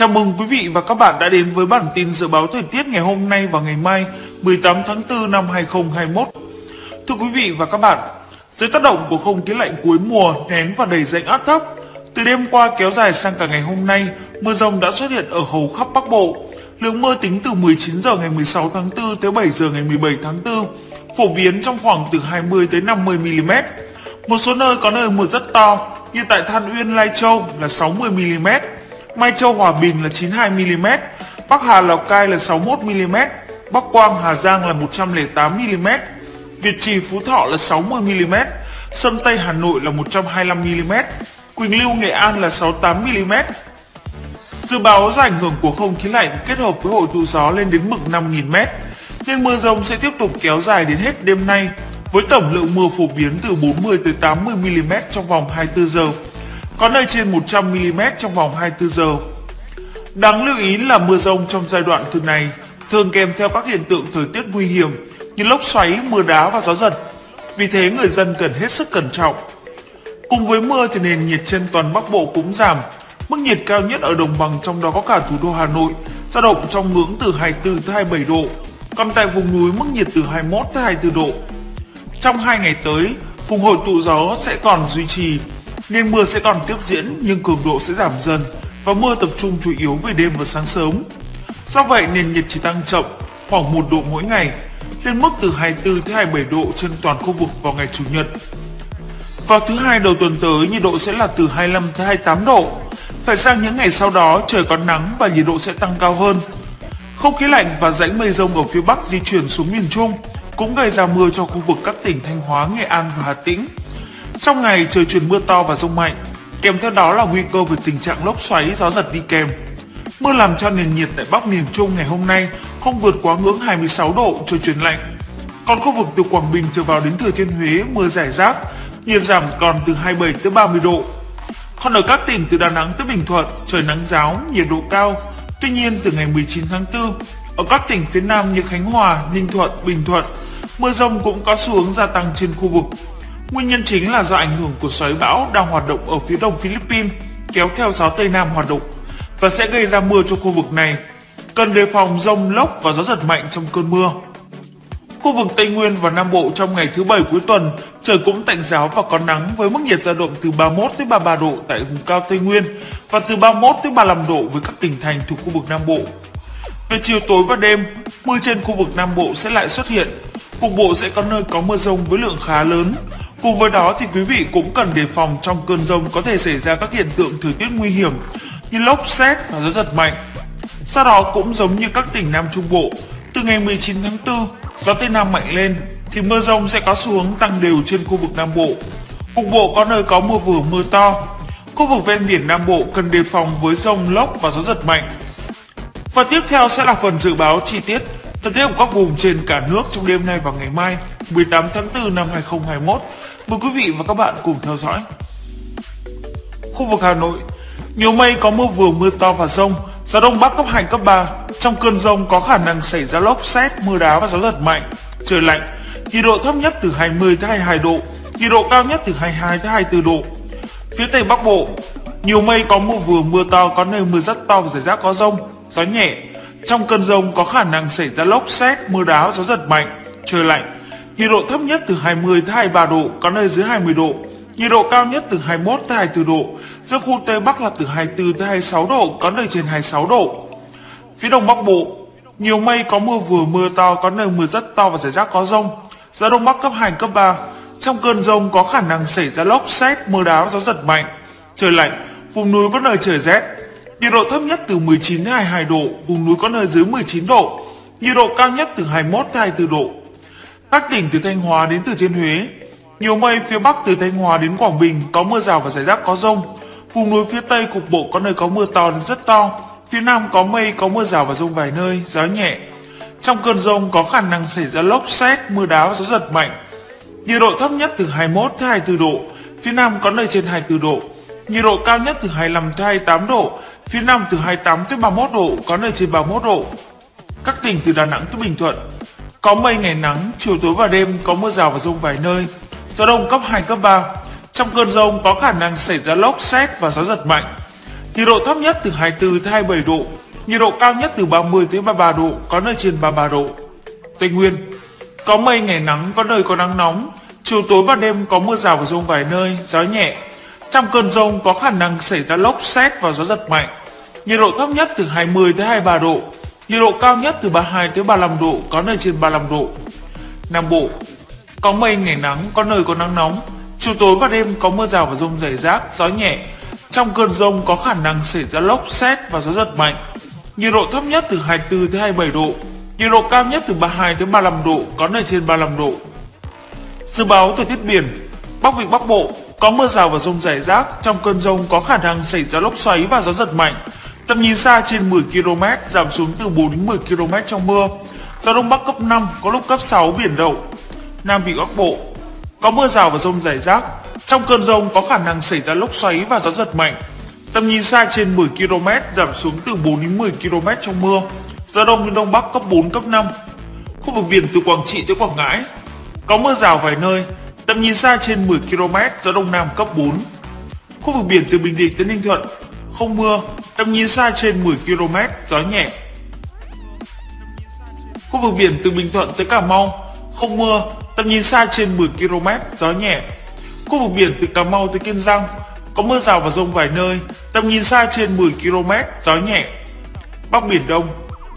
Chào mừng quý vị và các bạn đã đến với bản tin dự báo thời tiết ngày hôm nay và ngày mai 18 tháng 4 năm 2021. Thưa quý vị và các bạn, dưới tác động của không khí lạnh cuối mùa nén và đẩy rãnh áp thấp, từ đêm qua kéo dài sang cả ngày hôm nay, mưa rông đã xuất hiện ở hầu khắp Bắc Bộ. Lượng mưa tính từ 19 giờ ngày 16 tháng 4 tới 7 giờ ngày 17 tháng 4, phổ biến trong khoảng từ 20 tới 50 mm. Một số nơi có nơi mưa rất to như tại Than Uyên, Lai Châu là 60 mm. Mai Châu, Hòa Bình là 92 mm, Bắc Hà, Lào Cai là 61 mm, Bắc Quang, Hà Giang là 108 mm, Việt Trì, Phú Thọ là 60 mm, Sơn Tây, Hà Nội là 125 mm, Quỳnh Lưu, Nghệ An là 68 mm. Dự báo do ảnh hưởng của không khí lạnh kết hợp với hội tụ gió lên đến mực 5.000 m, nên mưa rông sẽ tiếp tục kéo dài đến hết đêm nay với tổng lượng mưa phổ biến từ 40 tới 80 mm trong vòng 24 giờ. Có nơi trên 100 mm trong vòng 24 giờ. Đáng lưu ý là mưa rông trong giai đoạn từ này thường kèm theo các hiện tượng thời tiết nguy hiểm như lốc xoáy, mưa đá và gió giật. Vì thế người dân cần hết sức cẩn trọng. Cùng với mưa thì nền nhiệt trên toàn Bắc Bộ cũng giảm. Mức nhiệt cao nhất ở đồng bằng trong đó có cả thủ đô Hà Nội dao động trong ngưỡng từ 24 tới 27 độ. Còn tại vùng núi mức nhiệt từ 21 tới 24 độ. Trong 2 ngày tới, vùng hội tụ gió sẽ còn duy trì, nên mưa sẽ còn tiếp diễn nhưng cường độ sẽ giảm dần và mưa tập trung chủ yếu về đêm và sáng sớm. Do vậy nền nhiệt chỉ tăng chậm khoảng 1 độ mỗi ngày, lên mức từ 24 tới 27 độ trên toàn khu vực vào ngày Chủ nhật. Vào thứ Hai đầu tuần tới nhiệt độ sẽ là từ 25 tới 28 độ. Phải sang những ngày sau đó trời có nắng và nhiệt độ sẽ tăng cao hơn. Không khí lạnh và rãnh mây rông ở phía Bắc di chuyển xuống miền Trung cũng gây ra mưa cho khu vực các tỉnh Thanh Hóa, Nghệ An và Hà Tĩnh. Trong ngày trời chuyển mưa to và dông mạnh, kèm theo đó là nguy cơ về tình trạng lốc xoáy, gió giật đi kèm. Mưa làm cho nền nhiệt tại Bắc miền Trung ngày hôm nay không vượt quá ngưỡng 26 độ, trời chuyển lạnh. Còn khu vực từ Quảng Bình trở vào đến Thừa Thiên Huế mưa rải rác, nhiệt giảm còn từ 27 tới 30 độ. Còn ở các tỉnh từ Đà Nẵng tới Bình Thuận trời nắng ráo, nhiệt độ cao. Tuy nhiên từ ngày 19 tháng 4 ở các tỉnh phía Nam như Khánh Hòa, Ninh Thuận, Bình Thuận mưa rông cũng có xu hướng gia tăng trên khu vực. Nguyên nhân chính là do ảnh hưởng của xoáy bão đang hoạt động ở phía đông Philippines kéo theo gió Tây Nam hoạt động và sẽ gây ra mưa cho khu vực này. Cần đề phòng dông lốc và gió giật mạnh trong cơn mưa. Khu vực Tây Nguyên và Nam Bộ trong ngày thứ Bảy cuối tuần trời cũng tạnh ráo và có nắng với mức nhiệt dao động từ 31 tới 33 độ tại vùng cao Tây Nguyên và từ 31 tới 35 độ với các tỉnh thành thuộc khu vực Nam Bộ. Về chiều tối và đêm, mưa trên khu vực Nam Bộ sẽ lại xuất hiện. Cục bộ sẽ có nơi có mưa rông với lượng khá lớn. Cùng với đó thì quý vị cũng cần đề phòng trong cơn dông có thể xảy ra các hiện tượng thời tiết nguy hiểm như lốc, sét và gió giật mạnh. Sau đó cũng giống như các tỉnh Nam Trung Bộ, từ ngày 19 tháng 4, gió Tây Nam mạnh lên thì mưa dông sẽ có xu hướng tăng đều trên khu vực Nam Bộ. Cục bộ có nơi có mưa vừa mưa to. Khu vực ven biển Nam Bộ cần đề phòng với dông, lốc và gió giật mạnh. Và tiếp theo sẽ là phần dự báo chi tiết thời tiết của các vùng trên cả nước trong đêm nay và ngày mai 18 tháng 4 năm 2021. Mời quý vị và các bạn cùng theo dõi. Khu vực Hà Nội, nhiều mây có mưa vừa mưa to và dông, gió đông bắc cấp 2, cấp 3. Trong cơn dông có khả năng xảy ra lốc, sét, mưa đá và gió giật mạnh, trời lạnh, nhiệt độ thấp nhất từ 20 tới 22 độ, nhiệt độ cao nhất từ 22 tới 24 độ. Phía Tây Bắc Bộ, nhiều mây có mưa vừa mưa to, có nơi mưa rất to và rải rác có dông, gió nhẹ. Trong cơn dông có khả năng xảy ra lốc, sét, mưa đá và gió giật mạnh, trời lạnh. Nhiệt độ thấp nhất từ 20 tới 23 độ, có nơi dưới 20 độ. Nhiệt độ cao nhất từ 21 tới 24 độ. Riêng khu Tây Bắc là từ 24 tới 26 độ, có nơi trên 26 độ. Phía Đông Bắc Bộ, nhiều mây có mưa vừa mưa to, có nơi mưa rất to và rải rác có dông. Gió đông bắc cấp 2, cấp 3. Trong cơn dông có khả năng xảy ra lốc, sét, mưa đá và gió giật mạnh. Trời lạnh, vùng núi có nơi trời rét. Nhiệt độ thấp nhất từ 19 tới 22 độ, vùng núi có nơi dưới 19 độ. Nhiệt độ cao nhất từ 21 tới 24 độ. Các tỉnh từ Thanh Hóa đến Thừa Thiên Huế, nhiều mây, phía Bắc từ Thanh Hóa đến Quảng Bình có mưa rào và rải rác có dông. Vùng núi phía Tây cục bộ có nơi có mưa to đến rất to. Phía Nam có mây, có mưa rào và dông vài nơi, gió nhẹ. Trong cơn dông có khả năng xảy ra lốc, sét, mưa đá và gió giật mạnh. Nhiệt độ thấp nhất từ 21 tới 24 độ, phía Nam có nơi trên 24 độ. Nhiệt độ cao nhất từ 25 tới 28 độ, phía Nam từ 28 tới 31 độ, có nơi trên 31 độ. Các tỉnh từ Đà Nẵng tới Bình Thuận, có mây, ngày nắng, chiều tối và đêm có mưa rào và dông vài nơi, gió đông cấp 2, cấp 3. Trong cơn dông có khả năng xảy ra lốc, sét và gió giật mạnh. nhiệt độ thấp nhất từ 24 tới 27 độ, nhiệt độ cao nhất từ 30 tới 33 độ, có nơi trên 33 độ. Tây Nguyên có mây ngày nắng, có nơi có nắng nóng, chiều tối và đêm có mưa rào và dông vài nơi, gió nhẹ. Trong cơn dông có khả năng xảy ra lốc sét và gió giật mạnh. Nhiệt độ thấp nhất từ 20 tới 23 độ, nhiệt độ cao nhất từ 32 tới 35 độ, có nơi trên 35 độ. Nam Bộ có mây ngày nắng, có nơi có nắng nóng, chiều tối và đêm có mưa rào và dông rải rác, gió nhẹ. Trong cơn dông có khả năng xảy ra lốc sét và gió giật mạnh. Nhiệt độ thấp nhất từ 24 tới 27 độ, nhiệt độ cao nhất từ 32 tới 35 độ, có nơi trên 35 độ. Dự báo thời tiết biển, Bắc Vịnh Bắc Bộ có mưa rào và dông rải rác, trong cơn dông có khả năng xảy ra lốc xoáy và gió giật mạnh. Tầm nhìn xa trên 10 km, giảm xuống từ 4 đến 10 km trong mưa. Gió Đông Bắc cấp 5, có lúc cấp 6, biển động. Nam Vịnh Bắc Bộ có mưa rào và dông rải rác, trong cơn dông có khả năng xảy ra lốc xoáy và gió giật mạnh. Tầm nhìn xa trên 10 km, giảm xuống từ 4 đến 10 km trong mưa. Gió Đông đến Đông Bắc cấp 4, cấp 5. Khu vực biển từ Quảng Trị tới Quảng Ngãi có mưa rào vài nơi, tầm nhìn xa trên 10 km, gió Đông Nam cấp 4. Khu vực biển từ Bình Định tới Ninh Thuận không mưa, tầm nhìn xa trên 10 km, gió nhẹ. Khu vực biển từ Bình Thuận tới Cà Mau không mưa, tầm nhìn xa trên 10 km, gió nhẹ. Khu vực biển từ Cà Mau tới Kiên Giang có mưa rào và dông vài nơi, tầm nhìn xa trên 10 km, gió nhẹ. Bắc Biển Đông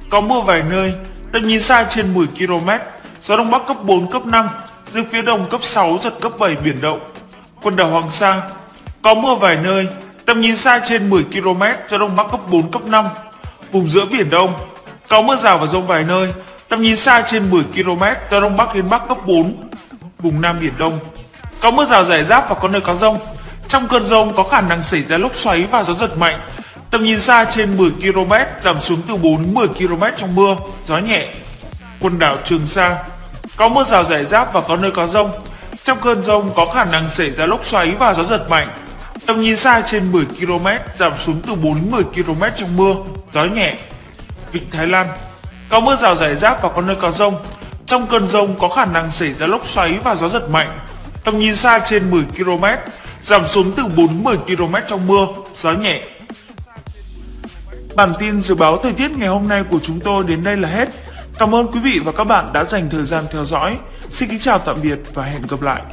có mưa vài nơi, tầm nhìn xa trên 10 km, gió Đông Bắc cấp 4, cấp 5, dưới phía đông cấp 6, giật cấp 7, biển động. Quần đảo Hoàng Sa có mưa vài nơi, tầm nhìn xa trên 10 km, gió Đông Bắc cấp 4, cấp 5. Vùng giữa Biển Đông có mưa rào và dông vài nơi, tầm nhìn xa trên 10 km, gió Đông Bắc đến Bắc cấp 4. Vùng Nam Biển Đông có mưa rào rải rác và có nơi có dông. Trong cơn dông có khả năng xảy ra lốc xoáy và gió giật mạnh. Tầm nhìn xa trên 10 km, giảm xuống từ 4 đến 10 km trong mưa, gió nhẹ. Quần đảo Trường Sa có mưa rào rải rác và có nơi có dông. Trong cơn dông có khả năng xảy ra lốc xoáy và gió giật mạnh. Tầm nhìn xa trên 10 km, giảm xuống từ 4 đến 10 km trong mưa, gió nhẹ. Vịnh Thái Lan có mưa rào rải rác và có nơi có dông. Trong cơn dông có khả năng xảy ra lốc xoáy và gió giật mạnh. Tầm nhìn xa trên 10 km, giảm xuống từ 4 đến 10 km trong mưa, gió nhẹ. Bản tin dự báo thời tiết ngày hôm nay của chúng tôi đến đây là hết. Cảm ơn quý vị và các bạn đã dành thời gian theo dõi. Xin kính chào tạm biệt và hẹn gặp lại.